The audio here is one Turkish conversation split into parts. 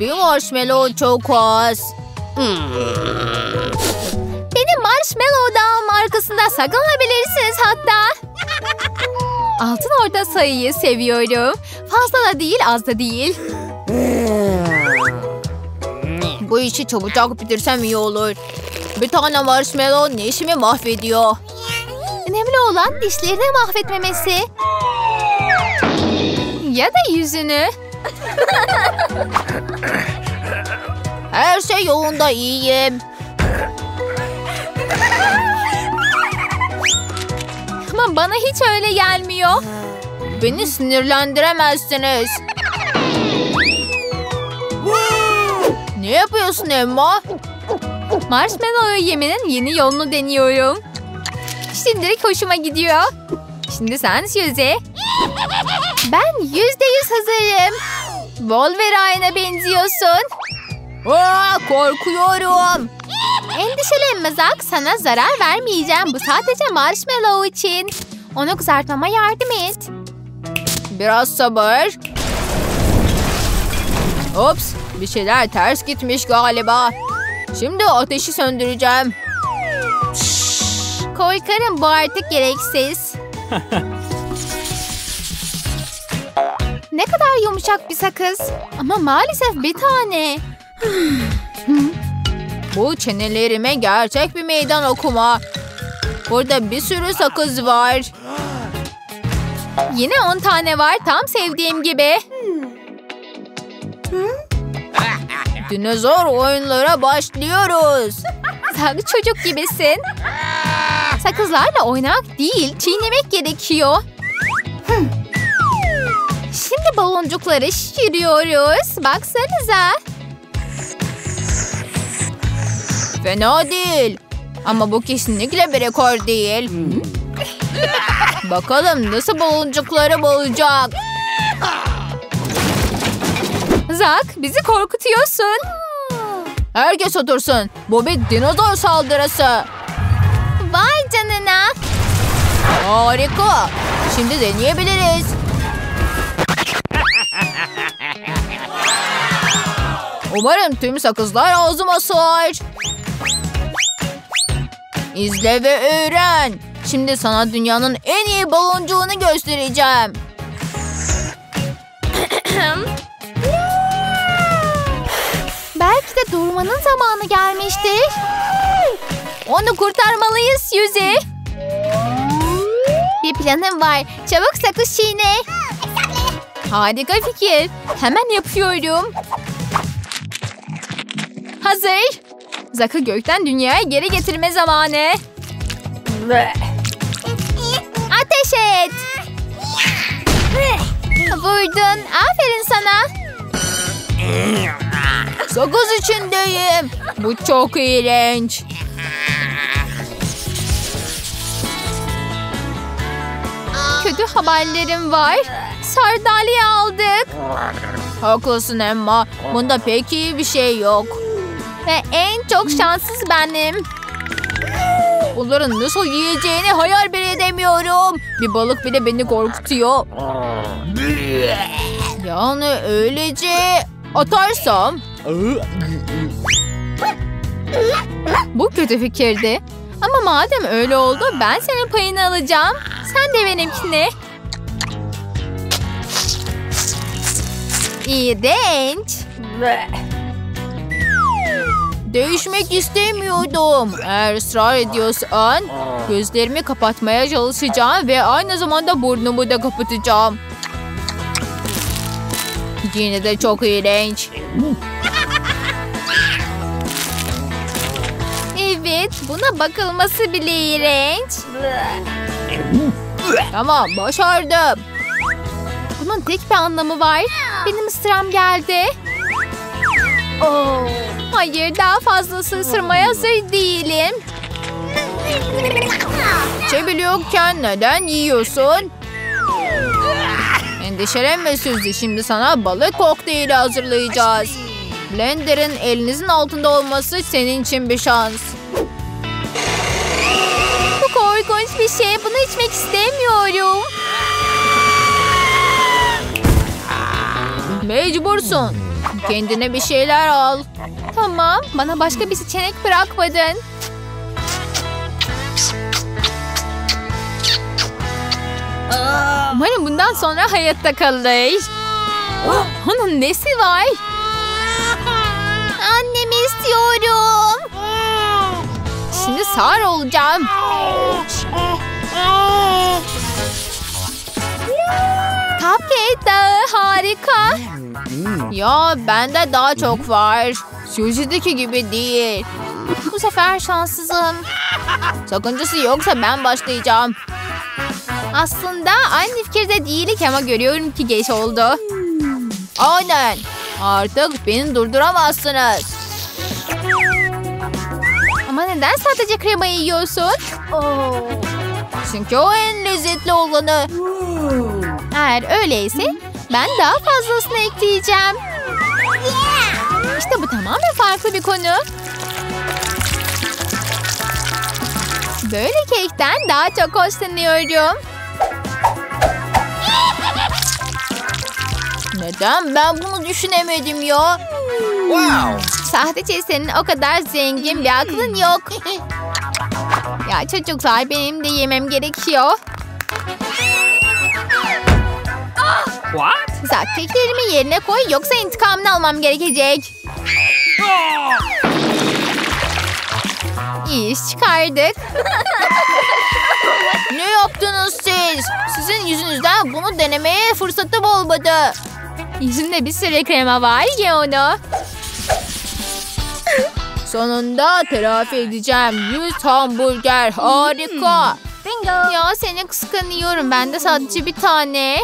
Bir marshmallow çok az. Benim marshmallow'dan markasında sakın alabilirsiniz hatta. Altın orta sayıyı seviyorum. Fazla da değil, az da değil. Bu işi çabucak bitirsem iyi olur. Bir tane marshmallow neşimi mahvediyor. Önemli olan dişlerini mahvetmemesi. Ya da yüzünü. Her şey yolunda, iyiyim. Ama bana hiç öyle gelmiyor. Beni sinirlendiremezsiniz. Ne yapıyorsun Emma? Marshmallow yemenin yeni yolunu deniyorum. Şimdilik hoşuma gidiyor. Şimdi sen Suzy. Ben %100 hazırım. Wolverine'a benziyorsun. Aa, korkuyorum. Endişelenme Zack, sana zarar vermeyeceğim. Bu sadece marshmallow için. Onu kızartmama yardım et. Biraz sabır. Ops, bir şeyler ters gitmiş galiba. Şimdi ateşi söndüreceğim. Korkarım bu artık gereksiz. Ne kadar yumuşak bir sakız. Ama maalesef bir tane. Bu çenelerime gerçek bir meydan okuma. Burada bir sürü sakız var. Yine 10 tane var, tam sevdiğim gibi. Dinozor oyunlara başlıyoruz. Sen çocuk gibisin. Sakızlarla oynamak değil, çiğnemek gerekiyor. Şimdi baloncukları şişiriyoruz. Baksanıza. Fena değil. Ama bu kesinlikle bir rekor değil. Bakalım nasıl baloncuklarım olacak. Zack, bizi korkutuyorsun. Herkes otursun. Bu bir dinozor saldırısı. Vay canına. Harika. Şimdi deneyebiliriz. Umarım tüm sakızlar ağzıma sığar. İzle ve öğren. Şimdi sana dünyanın en iyi baloncuğunu göstereceğim. Belki de durmanın zamanı gelmiştir. Onu kurtarmalıyız Suzy. Bir planım var. Çabuk sakız çiğne. Harika fikir. Hemen yapıyorum. Hazır. Zack'ı gökten dünyaya geri getirme zamanı. Ateş et. Vurdun. Aferin sana. Sakız içindeyim. Bu çok iğrenç. Kötü haberlerim var. Sardalya aldık. Haklısın Emma. Bunda pek iyi bir şey yok. Ve en çok şanssız benim. Onların nasıl yiyeceğini hayal bile edemiyorum. Bir balık bile beni korkutuyor. Yani öylece atarsam. Bu kötü fikirdi. Ama madem öyle oldu, ben senin payını alacağım. Sen de benimkini. İğrenç. Değişmek istemiyordum. Eğer ısrar ediyorsan gözlerimi kapatmaya çalışacağım ve aynı zamanda burnumu da kapatacağım. Yine de çok iğrenç. Evet, buna bakılması bile iğrenç. Tamam, başardım. Bunun tek bir anlamı var. Benim ısıram geldi. Oh. Hayır, daha fazlası ısırmaya hazır değilim. İçebiliyorken neden yiyorsun? Endişelenme Suzy, şimdi sana balık kokteyli hazırlayacağız. Blender'ın elinizin altında olması senin için bir şans. Bu korkunç bir şey, bunu içmek istemiyorum. Mecbursun. Kendine bir şeyler al. Tamam, bana başka bir seçenek bırakmadın. Umarım bundan sonra hayatta kalır. Oh, onun nesi var? Annemi istiyorum. Şimdi sağır olacağım. Cupcake dağı harika. Ya bende daha çok var. Suzy'deki gibi değil. Bu sefer şanssızım. Sakıncası yoksa ben başlayacağım. Aslında aynı fikirde değilik ama görüyorum ki geç oldu. Aynen. Artık beni durduramazsınız. Ama neden sadece kremayı yiyorsun? Çünkü o en lezzetli olanı. Eğer öyleyse ben daha fazlasını ekleyeceğim. İşte bu tamamen farklı bir konu. Böyle kekten daha çok hoşlanıyorum. Neden ben bunu düşünemedim ya? Wow. Sadece senin o kadar zengin bir aklın yok. Ya çocuklar, benim de yemem gerekiyor. What? Zat keklerimi yerine koy, yoksa intikamını almam gerekecek. İyi iş çıkardık. Ne yaptınız siz? Sizin yüzünüzden bunu denemeye fırsatım olmadı. Yüzümde bir sürü krema var, ye onu. Sonunda telafi edeceğim. 100 hamburger, harika. Bingo. Ya seni kıskanıyorum, bende sadece bir tane.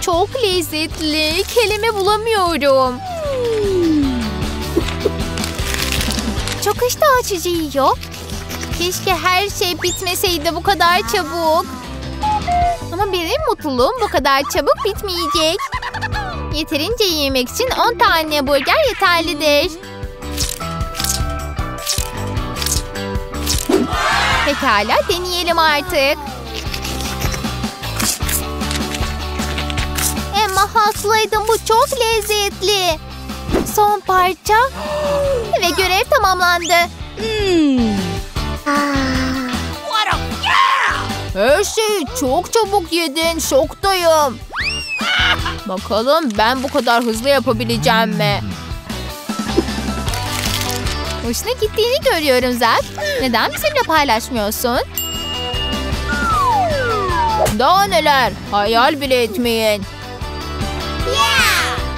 Çok lezzetli, kelime bulamıyorum. Çok iştah açıcı yiyor. Keşke her şey bitmeseydi bu kadar çabuk. Ama benim mutluluğum bu kadar çabuk bitmeyecek. Yeterince yemek için 10 tane burger yeterlidir. Pekala, deneyelim artık. Emma haklıydı, bu çok lezzetli. Son parça ve görev tamamlandı. Her şeyi çok çabuk yedin, şoktayım. Bakalım ben bu kadar hızlı yapabileceğim mi? Hoşuna gittiğini görüyorum Zak. Neden bizimle paylaşmıyorsun? Daha neler? Hayal bile etmeyin.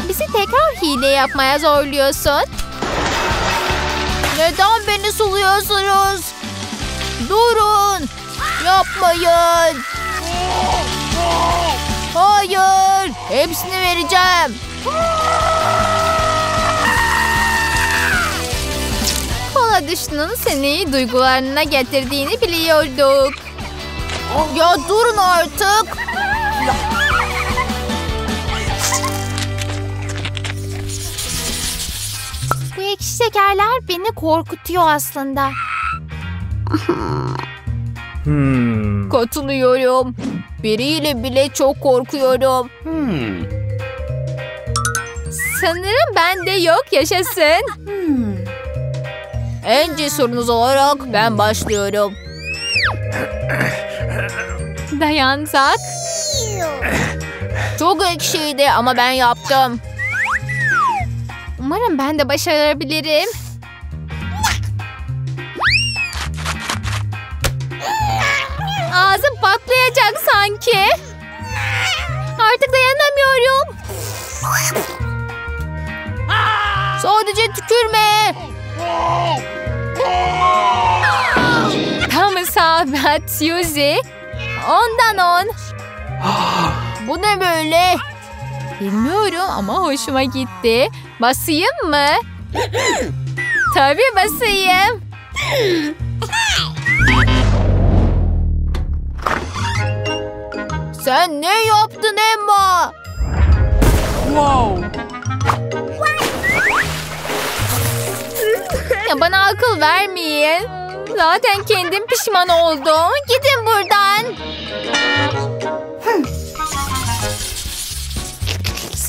Bizi tekrar hile yapmaya zorluyorsun. Neden beni suluyorsunuz? Durun! Yapmayın! Hayır! Hepsini vereceğim. Kola dışının seni duygularına getirdiğini biliyorduk. Ya durun artık. Bu ekşi şekerler beni korkutuyor aslında. Katılıyorum. Biriyle bile çok korkuyorum. Sanırım ben de yok, yaşasın. En cesurunuz olarak ben başlıyorum. Dayansak. Çok ekşiydi ama ben yaptım. Umarım ben de başarabilirim. Ağzım patlayacak sanki. Artık dayanamıyorum. Sadece tükürme. Tam isabet Suzy. 10'dan 10. Bu ne böyle? Bilmiyorum ama hoşuma gitti. Basayım mı? Tabii basayım. Sen ne yaptın Emma? Wow. Ya bana akıl vermeyin. Zaten kendim pişman oldum. Gidin buradan.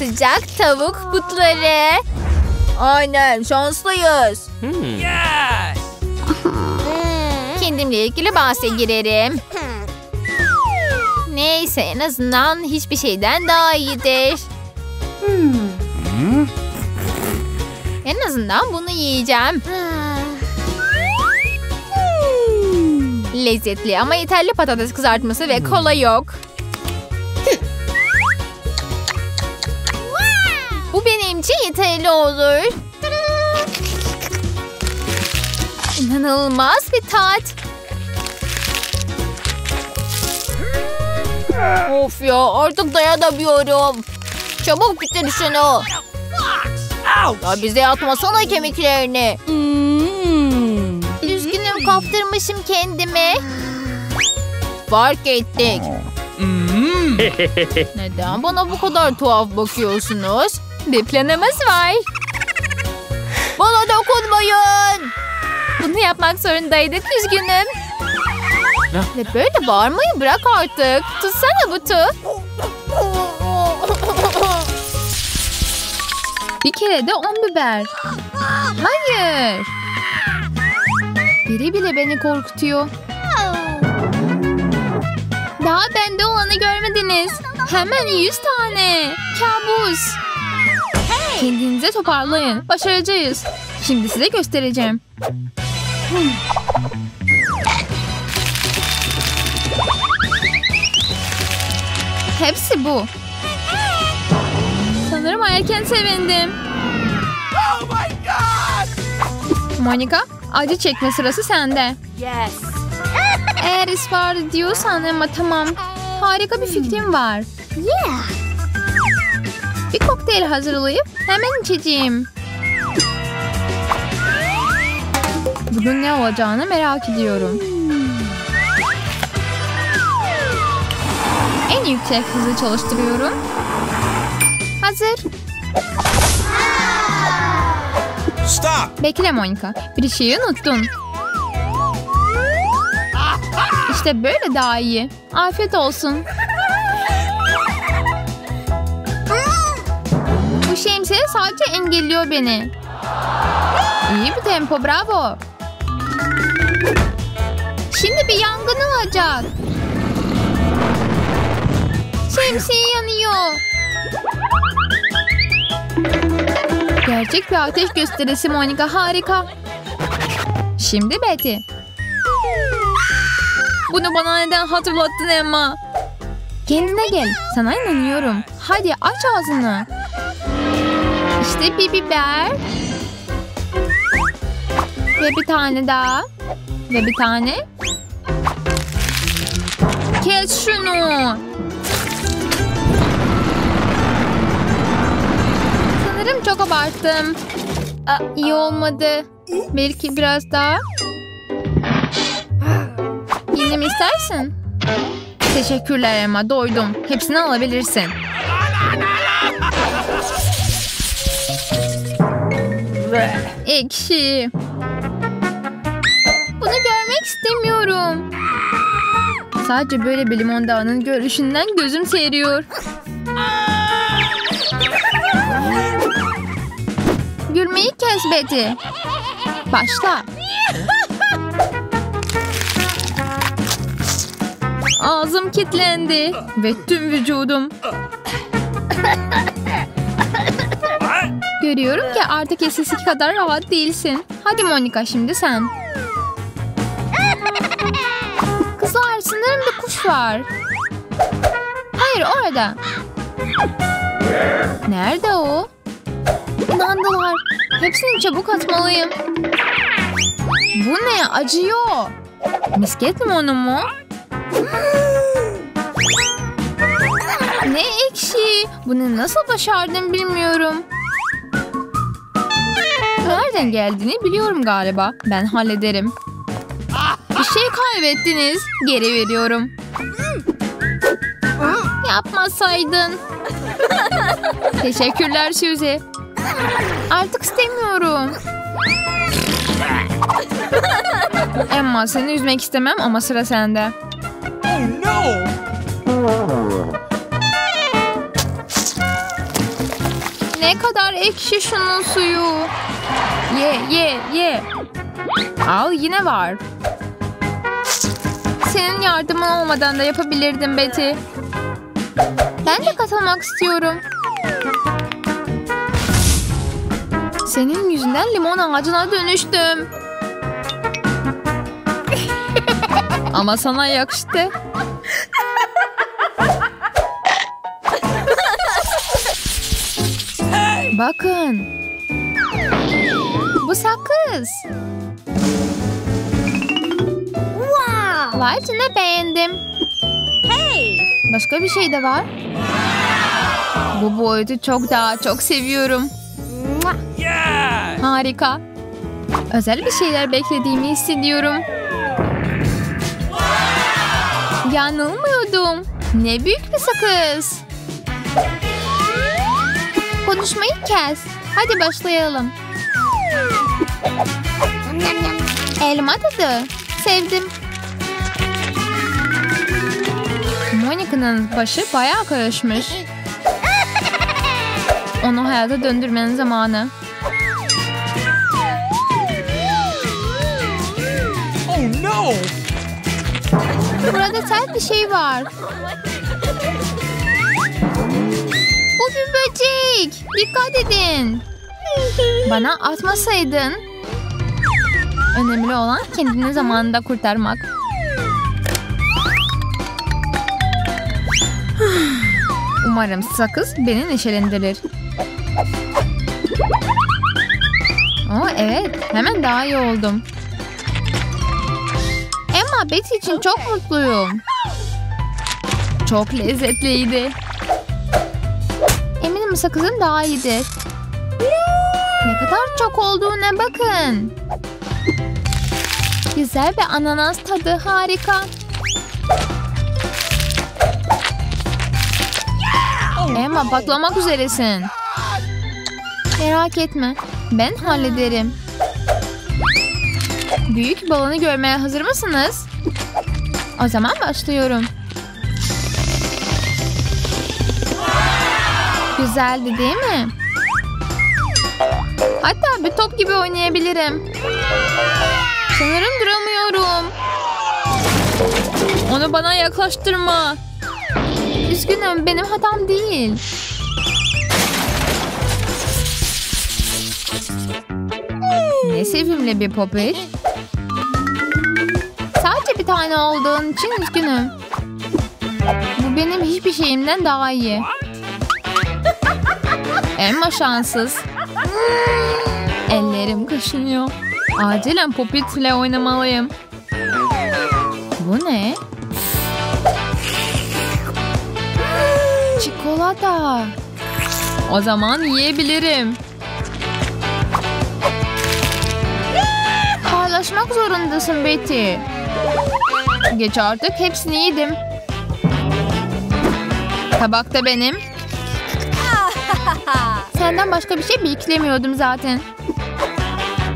Sıcak tavuk butları. Aynen, şanslıyız. Yes. Kendimle ilgili bahse girerim. Neyse, en azından hiçbir şeyden daha iyidir. En azından bunu yiyeceğim. Lezzetli ama yeterli patates kızartması ve kola yok. Bu benim için yeterli olur. İnanılmaz bir tat. Of ya, artık dayanamıyorum. Çabuk bitir şunu. Ya bize atmasana kemiklerini. Üzgünüm, kaptırmışım kendimi. Fark ettik. Neden bana bu kadar tuhaf bakıyorsunuz? Bir planımız var. Bana dokunmayın. Bunu yapmak zorundaydık, üzgünüm. Ve böyle bağırmayı bırak artık. Tutsana butu. Bir kere de 10 biber. Hayır. Biri bile beni korkutuyor. Daha bende olanı görmediniz. Hemen 100 tane. Kabus. Kendinize toparlayın. Başaracağız. Şimdi size göstereceğim. Hepsi bu. Sanırım erken sevindim. Oh my God! Monica, acı çekme sırası sende. Yes. Eğer ısrar diyorsan ama tamam. Harika bir fikrim var. Yeah. Bir kokteyl hazırlayıp hemen içeceğim. Bugün ne olacağını merak ediyorum. En yüksek hızı çalıştırıyorum. Hazır. Stop. Bekle Monica. Bir şeyi unuttun. İşte böyle daha iyi. Afiyet olsun. Bu şemsiye sadece engelliyor beni. İyi bir tempo, bravo. Şimdi bir yangın olacak. Şemsiye yanıyor. Gerçek bir ateş gösterisi Monica, harika. Şimdi Betty. Bunu bana neden hatırlattın Emma? Kendine gel, sana inanıyorum. Hadi aç ağzını. İşte bir biber. Ve bir tane daha. Ve bir tane. Kes şunu. Çok abarttım. İyi olmadı. Belki biraz daha. Yine mi istersin? Teşekkürler Emma, doydum. Hepsini alabilirsin. Ekşi. Bunu görmek istemiyorum. Sadece böyle bir limon dağının görüşünden gözüm seyiriyor. Gülmeyi kes Betty. Başla. Ağzım kilitlendi ve tüm vücudum. Görüyorum ki artık eskisi kadar rahat değilsin. Hadi Monica, şimdi sen. Kızlar, sanırım bir kuş var. Hayır, orada. Nerede o? İnandılar. Hepsini çabuk atmalıyım. Bu ne? Acıyor. Misket limonu mu? Ne ekşi. Bunu nasıl başardım bilmiyorum. Nereden geldiğini biliyorum galiba. Ben hallederim. Bir şey kaybettiniz. Geri veriyorum. Yapmasaydın. Teşekkürler Suzy. Artık istemiyorum. Emma, seni üzmek istemem ama sıra sende. Oh no! ne kadar ekşi şunun suyu. Ye. Al, yine var. Senin yardımın olmadan da yapabilirdim Betty. Ben de katılmak istiyorum. Senin yüzünden limon ağacına dönüştüm. Ama sana yakıştı. Bakın. Bu sakız. Wow. Vay canına, beğendim. Hey. Başka bir şey de var. Bu boyutu çok seviyorum. Yeah. Harika. Özel bir şeyler beklediğimi hissediyorum. Yanılmıyordum. Ne büyük bir sakız. Konuşmayı kes. Hadi başlayalım. Elma tadı. Sevdim. Monica'nın başı bayağı karışmış. Onu hayata döndürmenin zamanı. Oh no! Burada sert bir şey var. Bu bir böcek. Dikkat edin. Bana atmasaydın. Önemli olan kendini zamanında kurtarmak. Umarım sakız beni neşelendirir. Oh, evet, hemen daha iyi oldum. Ama Betty için çok mutluyum. Çok lezzetliydi. Eminim sakızın daha iyidir. Ne kadar çok olduğuna bakın. Güzel bir ananas tadı, harika. Emma, patlamak üzeresin. Merak etme. Ben hallederim. Büyük balonu görmeye hazır mısınız? O zaman başlıyorum. Güzeldi değil mi? Hatta bir top gibi oynayabilirim. Sanırım duramıyorum. Onu bana yaklaştırma. Üzgünüm, benim hatam değil. Ne sevimli bir popit. Sadece bir tane olduğun için üzgünüm. Bu benim hiçbir şeyimden daha iyi. Emma şanssız. Ellerim kaşınıyor. Acilen popitle oynamalıyım. Bu ne? Çikolata. O zaman yiyebilirim. Paylaşmak zorundasın Betty. Geç artık, hepsini yedim. Tabak da benim. Senden başka bir şey beklemiyordum zaten.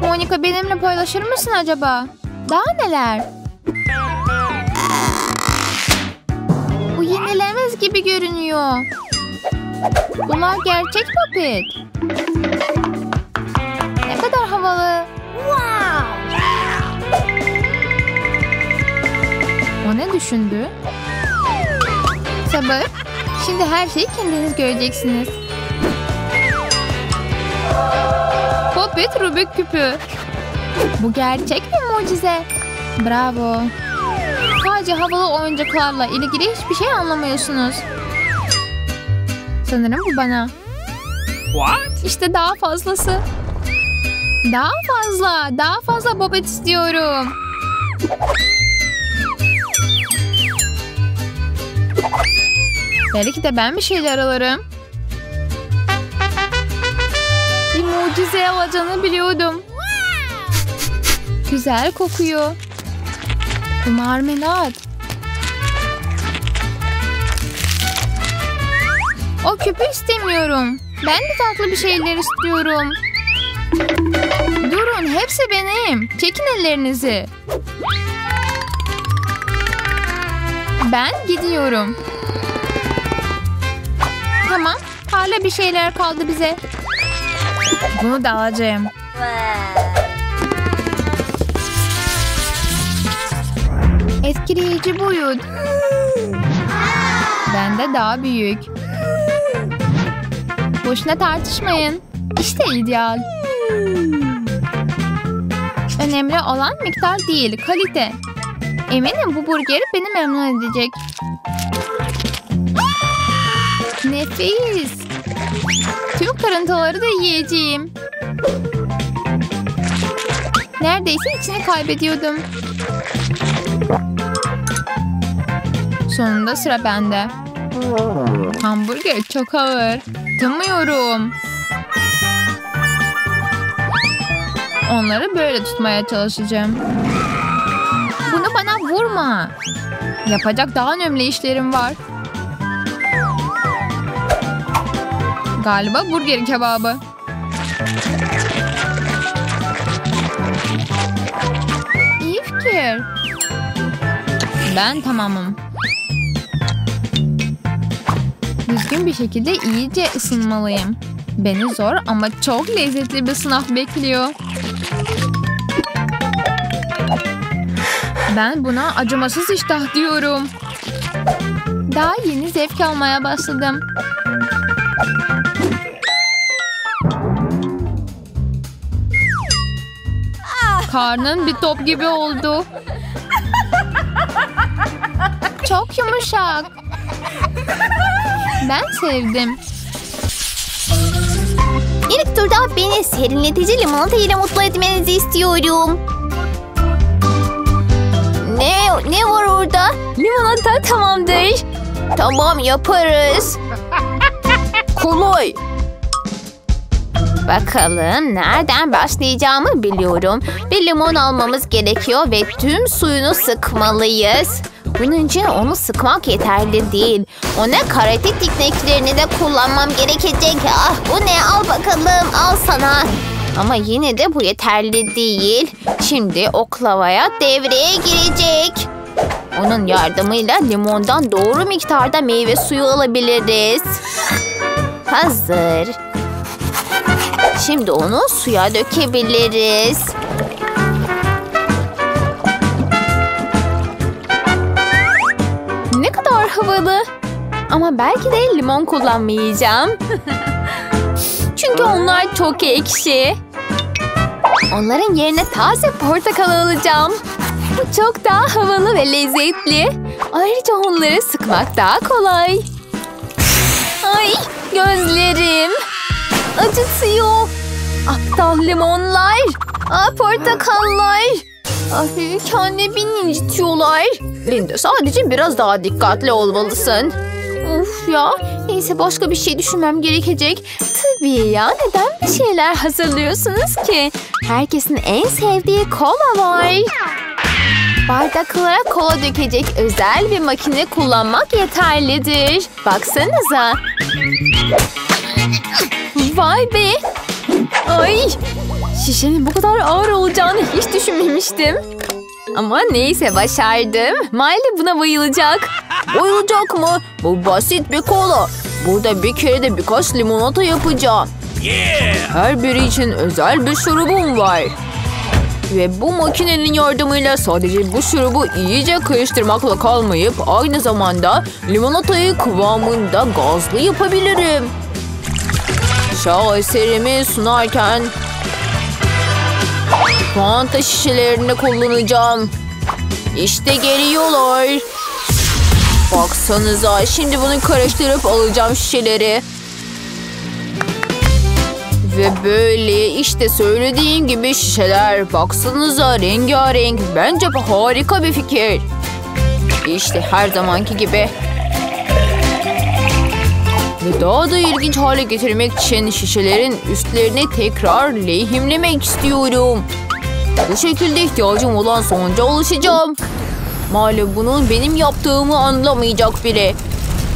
Monica, benimle paylaşır mısın acaba? Daha neler? Bu yenilemez gibi görünüyor. Bunlar gerçek popit. Ne kadar havalı. O ne düşündü? Sabır. Şimdi her şeyi kendiniz göreceksiniz. Popit Rubik küpü. Bu gerçek bir mucize. Bravo. Sadece havalı oyuncaklarla ilgili hiçbir şey anlamıyorsunuz. Sanırım bu bana. What? İşte daha fazlası. Daha fazla popit istiyorum. Belki de ben bir şeyler alırım. Bir mucize alacağını biliyordum. Güzel kokuyor. Marmelat. O küpü istemiyorum. Ben de tatlı bir şeyler istiyorum. Durun, hepsi benim. Çekin ellerinizi. Ben gidiyorum. Tamam. Hala bir şeyler kaldı bize. Bunu da alacağım. Etkileyici boyut. Bende daha büyük. Boşuna tartışmayın. İşte ideal. Önemli olan miktar değil, kalite. Eminim bu burgeri beni memnun edecek. Nefis. Tüm kırıntıları da yiyeceğim. Neredeyse içini kaybediyordum. Sonunda sıra bende. Hamburger çok ağır. Tutamıyorum. Onları böyle tutmaya çalışacağım. Bunu bana vurma. Yapacak daha önemli işlerim var. Galiba burger kebabı. İyi fikir. Ben tamamım. Düzgün bir şekilde iyice ısınmalıyım. Beni zor ama çok lezzetli bir sınav bekliyor. Ben buna acımasız iştah diyorum. Daha yeni zevk almaya başladım. Karnın bir top gibi oldu. Çok yumuşak. Ben sevdim. İlk turda beni serinletici limonata ile mutlu etmenizi istiyorum. Ne var orada? Limonata tamamdır. Tamam, yaparız. Kolay. Bakalım nereden başlayacağımı biliyorum. Bir limon almamız gerekiyor ve tüm suyunu sıkmalıyız. Bunun için onu sıkmak yeterli değil. Ona karate tekniklerini de kullanmam gerekecek. Ah, bu ne? Al bakalım, al sana. Ama yine de bu yeterli değil. Şimdi oklavaya devreye girecek. Onun yardımıyla limondan doğru miktarda meyve suyu alabiliriz. Hazır. Şimdi onu suya dökebiliriz. Ne kadar havalı. Ama belki de limon kullanmayacağım. Çünkü onlar çok ekşi. Onların yerine taze portakal alacağım. Bu çok daha havalı ve lezzetli. Ayrıca onları sıkmak daha kolay. Ay, gözlerim. Acıtıyor. Aptal limonlar. Portakallar. Ay, kendimi incitiyorlar. Linda, sadece biraz daha dikkatli olmalısın. Of ya. Neyse, başka bir şey düşünmem gerekecek. Tabii ya, neden bir şeyler hazırlıyorsunuz ki? Herkesin en sevdiği kola var. Bardaklara kola dökecek özel bir makine kullanmak yeterlidir. Baksanıza. Vay be. Ay. Şişenin bu kadar ağır olacağını hiç düşünmemiştim. Ama neyse, başardım. Miley buna bayılacak. Bayılacak mı? Bu basit bir kola. Burada bir kere de birkaç limonata yapacağım. Her biri için özel bir şurubum var. Ve bu makinenin yardımıyla sadece bu şurubu iyice karıştırmakla kalmayıp aynı zamanda limonatayı kıvamında gazlı yapabilirim. Şaheserimi sunarken Fanta şişelerini kullanacağım. İşte geliyorlar. Baksanıza, şimdi bunu karıştırıp alacağım şişeleri. Ve böyle işte söylediğim gibi şişeler. Baksanıza, rengarenk. Bence bu harika bir fikir. İşte her zamanki gibi. Ve daha da ilginç hale getirmek için şişelerin üstlerini tekrar lehimlemek istiyorum. Bu şekilde ihtiyacım olan sonuca ulaşacağım. Maalesef bunun benim yaptığımı anlamayacak biri.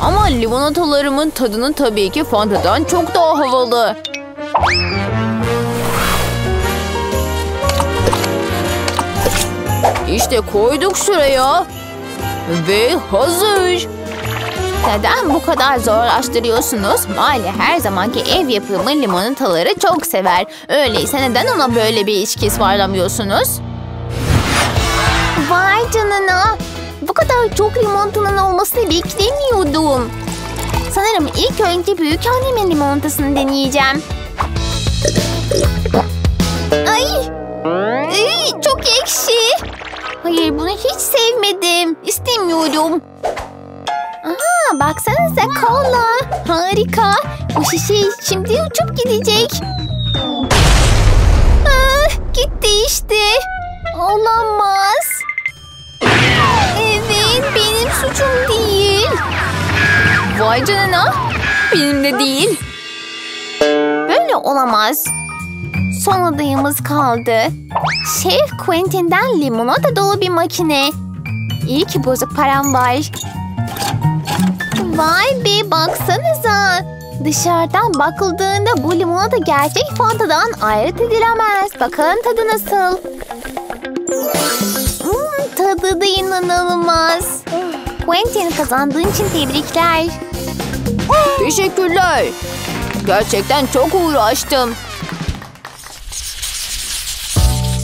Ama limonatalarımın tadının tabii ki Fanta'dan çok daha havalı. İşte koyduk şuraya. Ve hazır. Neden bu kadar zorlaştırıyorsunuz? Mali her zamanki ev yapımı limonataları çok sever. Öyleyse neden ona böyle bir içki ısmarlamıyorsunuz? Vay canına! Bu kadar çok limonatanın olmasını beklemiyordum. Sanırım ilk önce büyükannemin limonatasını deneyeceğim. Ay! Ay! Çok ekşi! Hayır, bunu hiç sevmedim. İstemiyorum. Aha, baksanıza kola. Harika. Bu şişe şimdi uçup gidecek. Ah, gitti işte. Olamaz. Evet, benim suçum değil. Vay canına. Benim de değil. Böyle olamaz. Son adayımız kaldı. Şef Quentin'den limonata dolu bir makine. İyi ki bozuk param var. Vay be, baksanıza. Dışarıdan bakıldığında bu limonata gerçek Fanta'dan ayırt edilemez. Bakalım tadı nasıl? Tadı da inanılmaz. Quentin, kazandığın için tebrikler. Teşekkürler. Gerçekten çok uğraştım.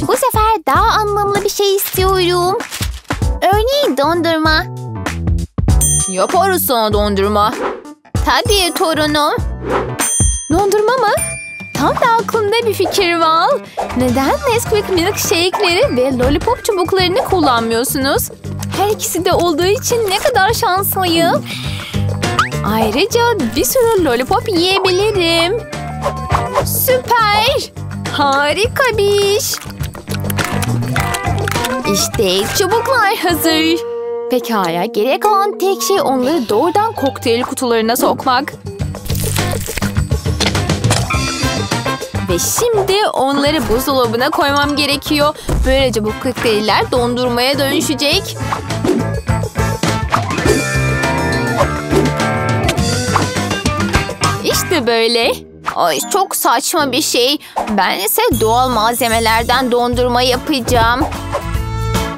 Bu sefer daha anlamlı bir şey istiyorum. Örneğin dondurma. Yaparız sana dondurma. Hadi torunum. Dondurma mı? Tam da aklımda bir fikir var. Neden Nesquik milkshake'leri ve lollipop çubuklarını kullanmıyorsunuz? Her ikisi de olduğu için ne kadar şanslıyım. Ayrıca bir sürü lollipop yiyebilirim. Süper. Harika bir iş. İşte çubuklar hazır. Pekala, gerek olan tek şey onları doğrudan kokteyl kutularına sokmak. Ve şimdi onları buzdolabına koymam gerekiyor. Böylece bu kokteyller dondurmaya dönüşecek. İşte böyle. Ay, çok saçma bir şey. Ben ise doğal malzemelerden dondurma yapacağım.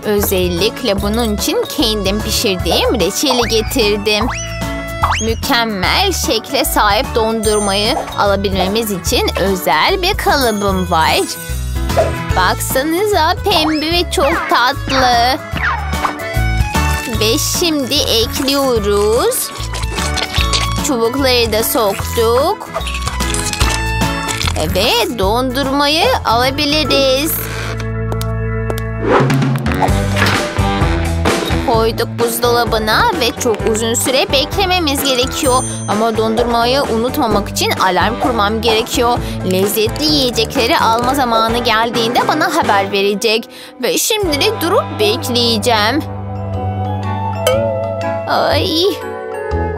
Özellikle bunun için kendim pişirdiğim reçeli getirdim. Mükemmel şekle sahip dondurmayı alabilmemiz için özel bir kalıbım var. Baksanıza, pembe ve çok tatlı. Ve şimdi ekliyoruz. Çubukları da soktuk. Evet, dondurmayı alabiliriz. Koyduk buzdolabına ve çok uzun süre beklememiz gerekiyor. Ama dondurmayı unutmamak için alarm kurmam gerekiyor. Lezzetli yiyecekleri alma zamanı geldiğinde bana haber verecek. Ve şimdilik durup bekleyeceğim. Ay,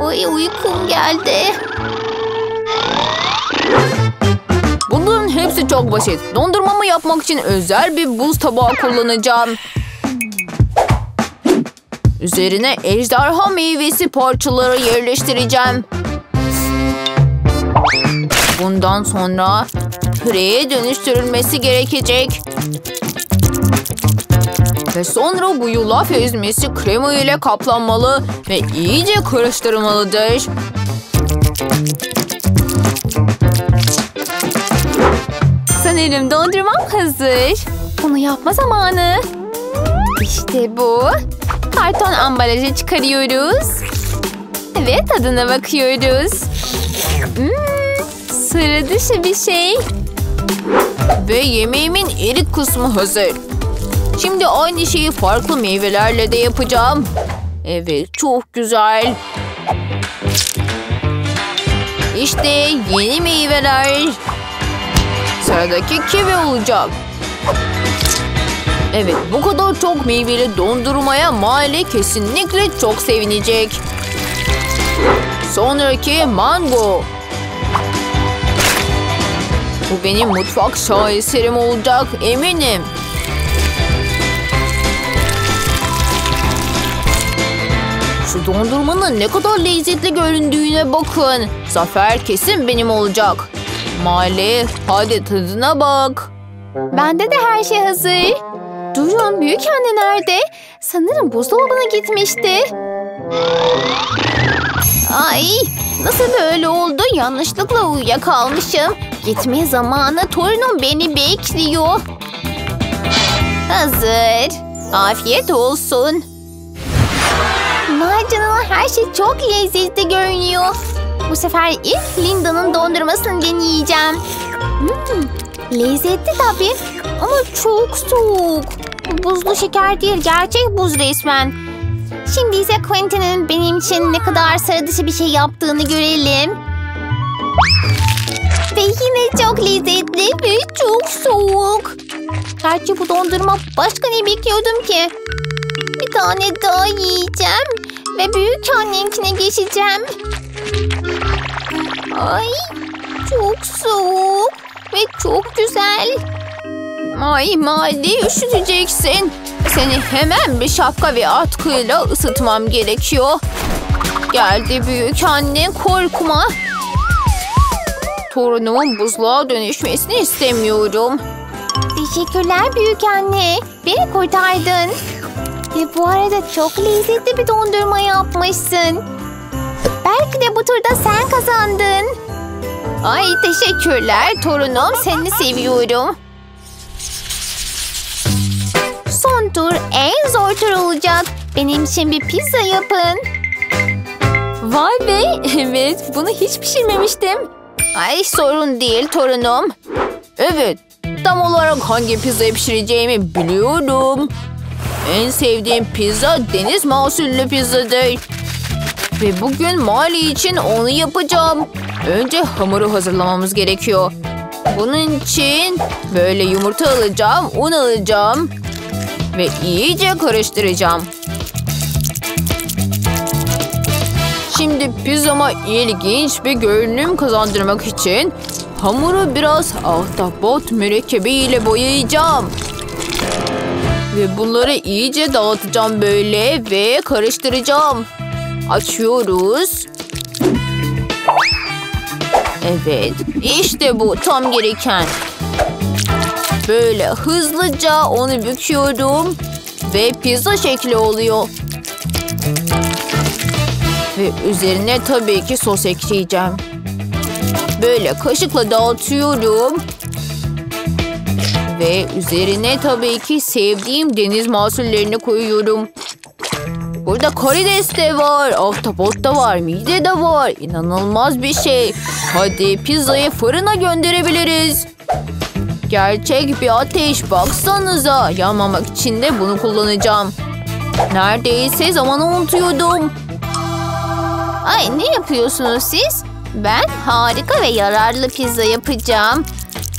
ay, uykum geldi. Bunların hepsi çok basit. Dondurmamı yapmak için özel bir buz tabağı kullanacağım. Üzerine ejderha meyvesi parçaları yerleştireceğim. Bundan sonra püreye dönüştürülmesi gerekecek. Ve sonra bu yulaf ezmesi krema ile kaplanmalı ve iyice karıştırılmalıdır. Sanırım dondurmam hazır. Bunu yapma zamanı. İşte bu. Karton ambalajı çıkarıyoruz. Ve tadına bakıyoruz. Sıra dışı bir şey. Ve yemeğimin erik kısmı hazır. Şimdi aynı şeyi farklı meyvelerle de yapacağım. Evet, çok güzel. İşte yeni meyveler. Sıradaki kivi olacak. Evet, bu kadar çok meyveli dondurmaya Mali kesinlikle çok sevinecek. Sonraki mango. Bu benim mutfak şaheserim olacak, eminim. Şu dondurmanın ne kadar lezzetli göründüğüne bakın. Zafer kesin benim olacak. Mali, hadi tadına bak. Bende de her şey hazır. Durun, büyükanne nerede? Sanırım buzdolabına gitmişti. Ay, nasıl böyle oldu? Yanlışlıkla uyuyakalmışım. Gitme zamanı, torunum beni bekliyor. Hazır. Afiyet olsun. Macunlar, her şey çok lezzetli görünüyor. Bu sefer ilk Linda'nın dondurmasını deneyeceğim. Lezzetli tabii ama çok soğuk. Buzlu şeker değil, gerçek buz resmen. Şimdi ise Quentin'in benim için ne kadar sıra dışı bir şey yaptığını görelim. Ve yine çok lezzetli ve çok soğuk. Gerçi bu dondurma, başka ne bekliyordum ki? Bir tane daha yiyeceğim ve büyük annemkine geçeceğim. Ay, çok soğuk ve çok güzel. Ay Mali, üşüteceksin. Seni hemen bir şapka ve atkıyla ısıtmam gerekiyor. Geldi büyük anne, korkma. Torunumun buzluğa dönüşmesini istemiyorum. Teşekkürler büyük anne. Beni kurtardın. Ve bu arada çok lezzetli bir dondurma yapmışsın. Belki de bu turda sen kazandın. Ay teşekkürler torunum. Seni seviyorum. Son tur en zor tur olacak. Benim için bir pizza yapın. Vay be, evet, bunu hiç pişirmemiştim. Ay sorun değil torunum. Evet, tam olarak hangi pizzayı pişireceğimi biliyorum. En sevdiğim pizza deniz mahsullü pizzadır. Ve bugün Mali için onu yapacağım. Önce hamuru hazırlamamız gerekiyor. Bunun için böyle yumurta alacağım, un alacağım. Ve iyice karıştıracağım. Şimdi pizzama ilginç bir görünüm kazandırmak için hamuru biraz ahtapot mürekkebi ile boyayacağım. Ve bunları iyice dağıtacağım böyle ve karıştıracağım. Açıyoruz. Evet, işte bu tam gereken. Böyle hızlıca onu büküyorum ve pizza şekli oluyor. Ve üzerine tabii ki sos ekleyeceğim. Böyle kaşıkla dağıtıyorum. Ve üzerine tabii ki sevdiğim deniz mahsullerini koyuyorum. Burada karides de var, ahtapot da var, mide de var. İnanılmaz bir şey. Hadi pizzayı fırına gönderebiliriz. Gerçek bir ateş, baksanıza. Yanmamak için de bunu kullanacağım. Neredeyse zamanı unutuyordum. Ay ne yapıyorsunuz siz? Ben harika ve yararlı pizza yapacağım.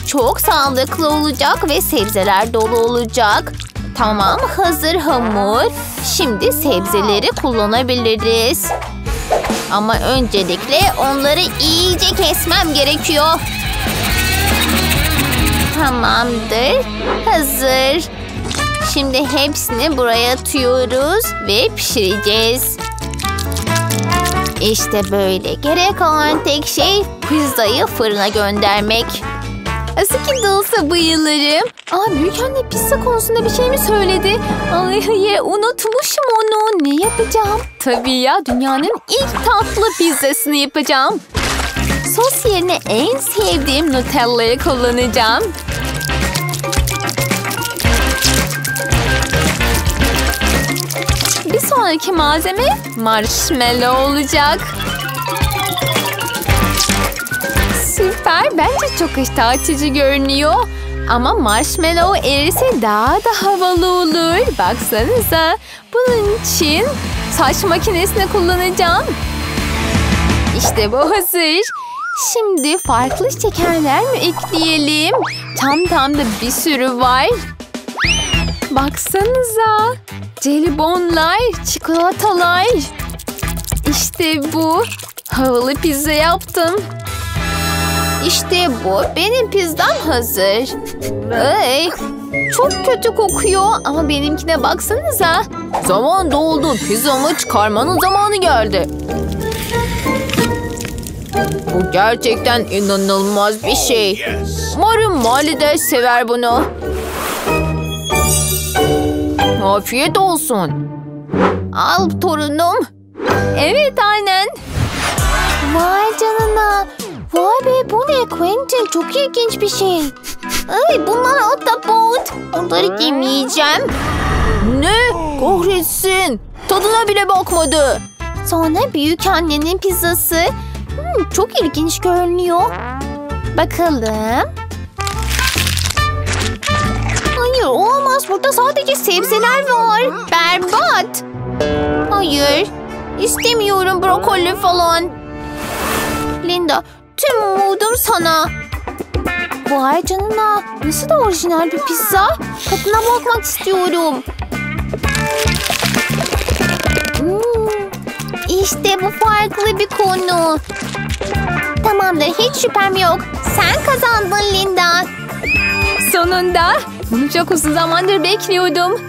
Çok sağlıklı olacak ve sebzeler dolu olacak. Tamam, hazır hamur. Şimdi sebzeleri kullanabiliriz. Ama öncelikle onları iyice kesmem gerekiyor. Tamamdır. Hazır. Şimdi hepsini buraya atıyoruz ve pişireceğiz. İşte böyle. Gerek olan tek şey pizzayı fırına göndermek. Skittles'a bayılırım. Aa, büyük anne pizza konusunda bir şey mi söyledi? Ay hayır, unutmuşum onu. Ne yapacağım? Tabii ya, dünyanın ilk tatlı pizzasını yapacağım. Sos yerine en sevdiğim Nutella'yı kullanacağım. Bir sonraki malzeme marshmallow olacak. Süper, bence çok iştah açıcı görünüyor. Ama marshmallow erirse daha da havalı olur. Baksanıza, bunun için saç makinesini kullanacağım. İşte bu hazır. Şimdi farklı şekerler mi ekleyelim? Çantamda bir sürü var. Baksanıza. Jelibonlar, çikolatalar. İşte bu. Havalı pizza yaptım. İşte bu. Benim pizzam hazır. Ay, çok kötü kokuyor ama benimkine baksanıza. Zaman doldu. Pizzamı çıkarmanın zamanı geldi. Bu gerçekten inanılmaz bir şey. Umarım Mali de sever bunu. Afiyet olsun. Al torunum. Evet, aynen. Vay canına. Vay be, bu ne Quentin? Çok ilginç bir şey. Ay, bunlar ahtapot. Onları yemeyeceğim. Ne? Kahretsin. Tadına bile bakmadı. Sonra büyük annenin pizzası. Çok ilginç görünüyor. Bakalım. Hayır, olmaz. Burada sadece sebzeler var. Berbat. Hayır. İstemiyorum brokoli falan. Linda, tüm umudum sana. Vay canına. Nasıl da orijinal bir pizza. Tadına bakmak istiyorum. İşte bu farklı bir konu. Tamamdır, hiç şüphem yok. Sen kazandın Linda. Sonunda. Bunu çok uzun zamandır bekliyordum.